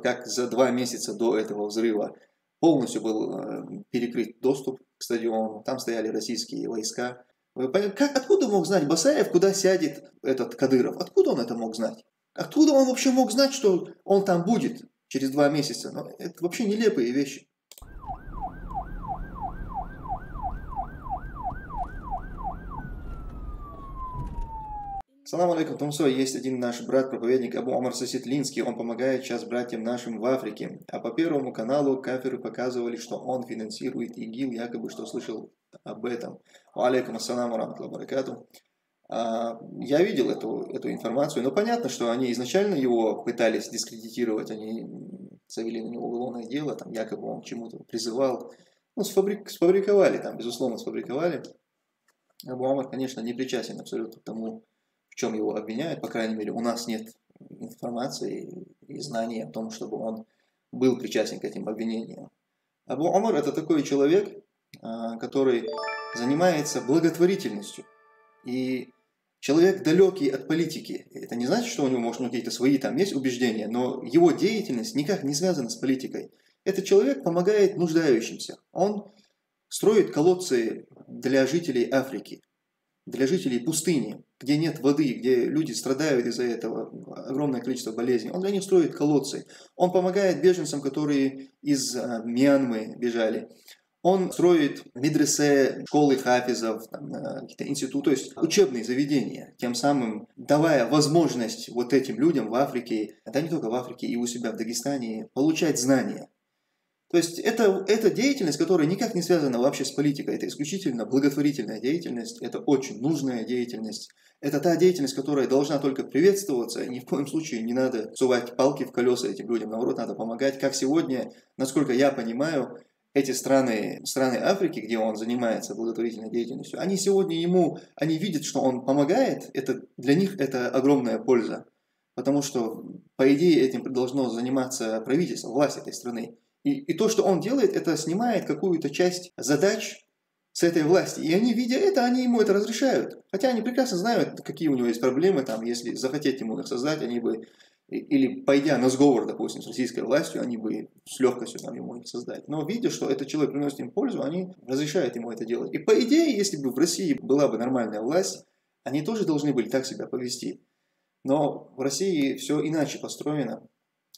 как за 2 месяца до этого взрыва полностью был перекрыт доступ к стадиону, там стояли российские войска. Как, откуда мог знать Басаев, куда сядет этот Кадыров? Откуда он это мог знать? Откуда он вообще мог знать, что он там будет через 2 месяца? Ну, это вообще нелепые вещи. Салам алейкум, Тумсой. Есть один наш брат-проповедник Абу Амар Саситлинский. Он помогает сейчас братьям нашим в Африке. А по Первому каналу кафиры показывали, что он финансирует ИГИЛ, якобы, что слышал об этом. Алейкум ассаламу рахматуллахи ва баракатух. Я видел эту информацию, но понятно, что они изначально его пытались дискредитировать, они завели на него уголовное дело, там якобы он чему-то призывал. Ну, сфабриковали, там, безусловно, сфабриковали. Абу Амар, конечно, не причастен абсолютно к тому, в чем его обвиняют, по крайней мере, у нас нет информации и знаний о том, чтобы он был причастен к этим обвинениям. Абу Амар – это такой человек, который занимается благотворительностью. И человек далекий от политики. Это не значит, что у него, может, какие-то свои там есть убеждения, но его деятельность никак не связана с политикой. Этот человек помогает нуждающимся. Он строит колодцы для жителей Африки, для жителей пустыни, где нет воды, где люди страдают из-за этого, огромное количество болезней. Он для них строит колодцы. Он помогает беженцам, которые из Мьянмы бежали. Он строит медресе, школы хафизов, какие-то институты, то есть учебные заведения, тем самым давая возможность вот этим людям в Африке, да не только в Африке, и у себя в Дагестане, получать знания. То есть это деятельность, которая никак не связана вообще с политикой, это исключительно благотворительная деятельность, это очень нужная деятельность, это та деятельность, которая должна только приветствоваться, и ни в коем случае не надо сувать палки в колеса этим людям, наоборот, надо помогать, как сегодня, насколько я понимаю, эти страны Африки, где он занимается благотворительной деятельностью, они сегодня они видят, что он помогает, для них это огромная польза. Потому что, по идее, этим должно заниматься правительство, власть этой страны. И то, что он делает, это снимает какую-то часть задач с этой власти. И они, видя это, они ему это разрешают. Хотя они прекрасно знают, какие у него есть проблемы, там, если захотеть ему их создать, они бы... Или, пойдя на сговор, допустим, с российской властью, они бы с легкостью там ему их создать. Но видя, что этот человек приносит им пользу, они разрешают ему это делать. И по идее, если бы в России была бы нормальная власть, они тоже должны были так себя повести. Но в России все иначе построено.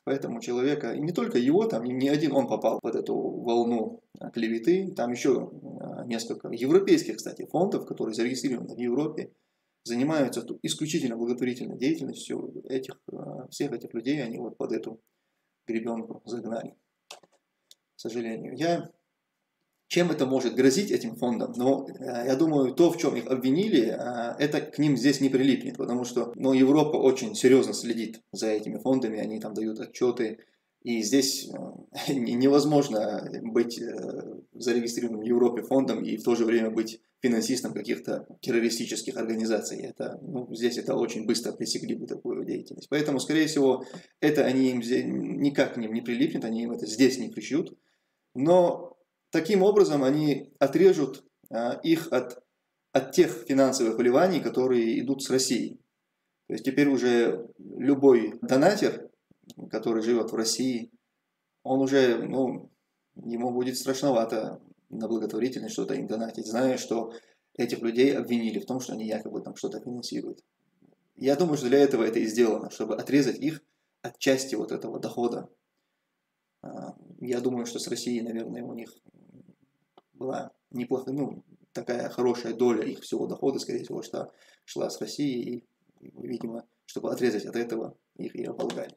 Поэтому человека, и не только его, там не один он попал под эту волну клеветы. Там еще несколько европейских, кстати, фондов, которые зарегистрированы в Европе, занимаются исключительно благотворительной деятельностью. Всех этих людей они вот под эту гребенку загнали, к сожалению. Чем это может грозить этим фондам? Но я думаю, то, в чем их обвинили, это к ним здесь не прилипнет, потому что Европа очень серьезно следит за этими фондами, они там дают отчеты, и здесь невозможно быть зарегистрированным в Европе фондом и в то же время быть финансистом каких-то террористических организаций. Здесь это очень быстро пресекли бы такую деятельность. Поэтому, скорее всего, это никак к ним не прилипнет, они им это здесь не пришьют. Но таким образом они отрежут их от тех финансовых вливаний, которые идут с России. То есть теперь уже любой донатер, который живет в России, он уже, ему будет страшновато на благотворительность что-то им донатить, зная, что этих людей обвинили в том, что они якобы там что-то финансируют. Я думаю, что для этого это и сделано, чтобы отрезать их от части вот этого дохода. Я думаю, что с Россией, наверное, у них была неплохая, такая хорошая доля их всего дохода, скорее всего, что шла с России, и, видимо, чтобы отрезать от этого, их и оболгали.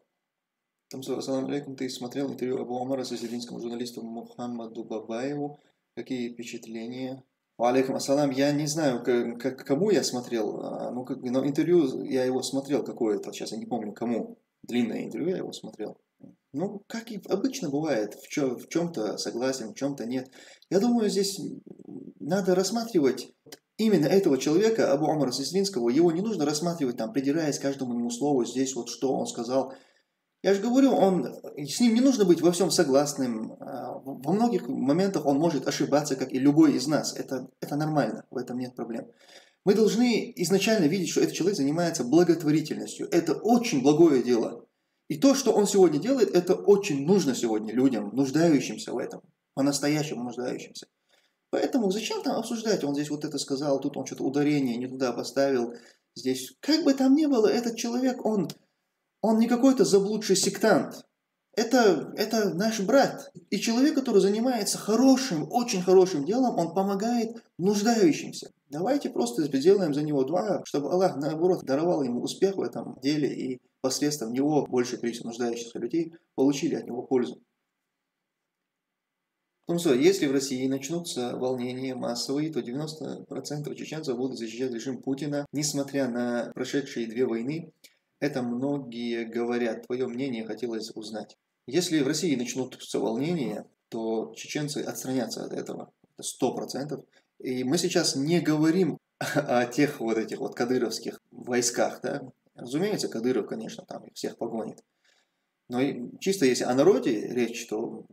Тумсо, ассаламу алейкум, ты смотрел интервью Абу Умара Саситлинскому журналисту Мухаммаду Бабаеву. Какие впечатления? Алейкум ассалам, я не знаю, кому я смотрел, но интервью я его смотрел какое-то, сейчас я не помню кому, длинное интервью я его смотрел. Как и обычно бывает, в чем-то согласен, в чем-то нет. Я думаю, здесь надо рассматривать именно этого человека, Абу Умара Саситлинского, его не нужно рассматривать, придираясь каждому ему слову, здесь вот что он сказал. Я же говорю, с ним не нужно быть во всем согласным. Во многих моментах он может ошибаться, как и любой из нас. Это нормально, в этом нет проблем. Мы должны изначально видеть, что этот человек занимается благотворительностью. Это очень благое дело. И то, что он сегодня делает, это очень нужно сегодня людям, нуждающимся в этом, по-настоящему нуждающимся. Поэтому зачем там обсуждать, он здесь вот это сказал, тут он что-то ударение не туда поставил, здесь. Как бы там ни было, этот человек, он не какой-то заблудший сектант. Это наш брат. И человек, который занимается хорошим, очень хорошим делом, он помогает нуждающимся. Давайте просто сделаем за него дуа, чтобы Аллах, наоборот, даровал ему успех в этом деле, и посредством него большее количество нуждающихся людей получили от него пользу. Потому что если в России начнутся волнения массовые, то 90% чеченцев будут защищать режим Путина, несмотря на прошедшие две войны. Это многие говорят. Твое мнение хотелось узнать. Если в России начнутся волнения, то чеченцы отстранятся от этого. Это 100%. И мы сейчас не говорим о тех вот этих вот кадыровских войсках. Да? Разумеется, Кадыров, конечно, там их всех погонит. Но чисто если о народе речь, то...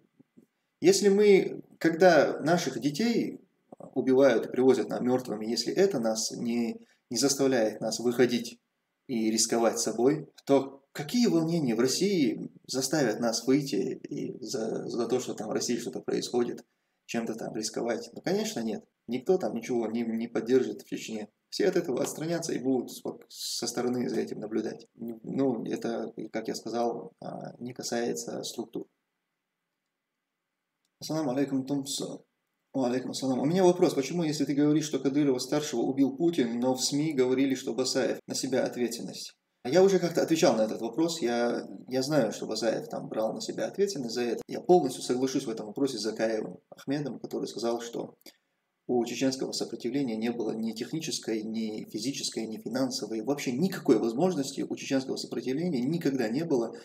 Если мы, когда наших детей убивают и привозят нам мертвыми, если это нас не заставляет нас выходить и рисковать собой, то какие волнения в России заставят нас выйти и за то, что там в России что-то происходит, чем-то там рисковать? Ну, конечно, нет. Никто там ничего не поддержит в Чечне. Все от этого отстранятся и будут со стороны за этим наблюдать. Ну, это, как я сказал, не касается структур. Ассаламу алейкум, Тумсо. Алейкум ассалам. У меня вопрос. Почему, если ты говоришь, что Кадырова-старшего убил Путин, но в СМИ говорили, что Басаев на себя ответственность? Я уже как-то отвечал на этот вопрос. Я знаю, что Басаев там брал на себя ответственность за это. Я полностью соглашусь в этом вопросе с Закаевым Ахмедом, который сказал, что у чеченского сопротивления не было ни технической, ни физической, ни финансовой. Вообще никакой возможности у чеченского сопротивления никогда не было,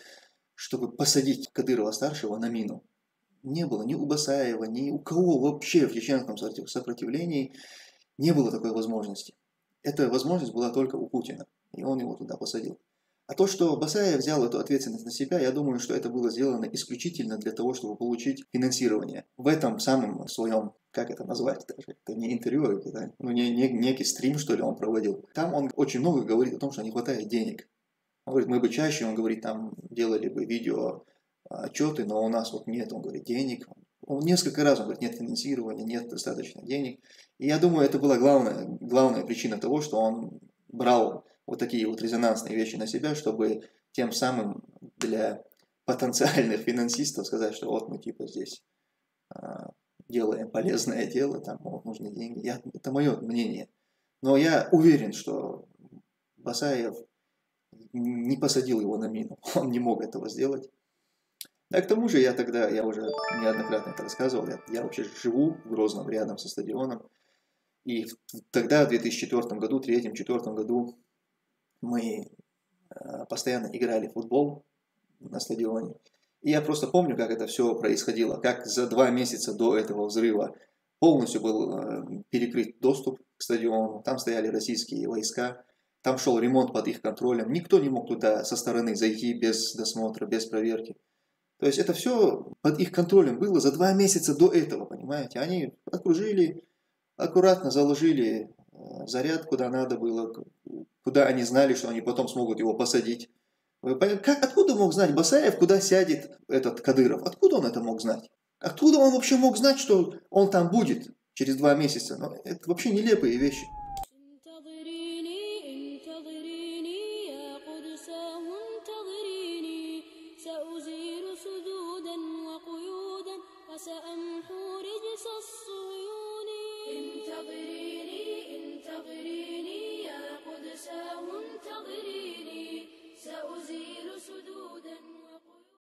чтобы посадить Кадырова-старшего на мину. Не было ни у Басаева, ни у кого вообще в чеченском сопротивлении не было такой возможности. Эта возможность была только у Путина, и он его туда посадил. А то, что Басаев взял эту ответственность на себя, я думаю, что это было сделано исключительно для того, чтобы получить финансирование. В этом самом своем, как это назвать, это не интервью, это, ну, некий стрим, что ли, он проводил. Там он очень много говорит о том, что не хватает денег. Он говорит, мы бы чаще, он говорит, там делали бы видео... отчеты, но у нас вот нет, он говорит, денег. Он несколько раз, он говорит, нет финансирования, нет достаточно денег. И я думаю, это была главная причина того, что он брал вот такие вот резонансные вещи на себя, чтобы тем самым для потенциальных финансистов сказать, что вот мы типа здесь делаем полезное дело, там вот, нужны деньги. Это мое мнение. Но я уверен, что Басаев не посадил его на мину. Он не мог этого сделать. А к тому же я уже неоднократно это рассказывал, я вообще живу в Грозном, рядом со стадионом. И тогда, в 2004 году, 2003-2004 году, мы постоянно играли в футбол на стадионе. И я просто помню, как это все происходило, как за 2 месяца до этого взрыва полностью был перекрыт доступ к стадиону, там стояли российские войска. Там шел ремонт под их контролем, никто не мог туда со стороны зайти без досмотра, без проверки. То есть это все под их контролем было за 2 месяца до этого, понимаете. Они окружили, аккуратно заложили заряд, куда надо было, куда они знали, что они потом смогут его посадить. Откуда мог знать Басаев, куда сядет этот Кадыров? Откуда он это мог знать? Откуда он вообще мог знать, что он там будет через 2 месяца? Но это вообще нелепые вещи. سأمحو رجس الصيون انتظريني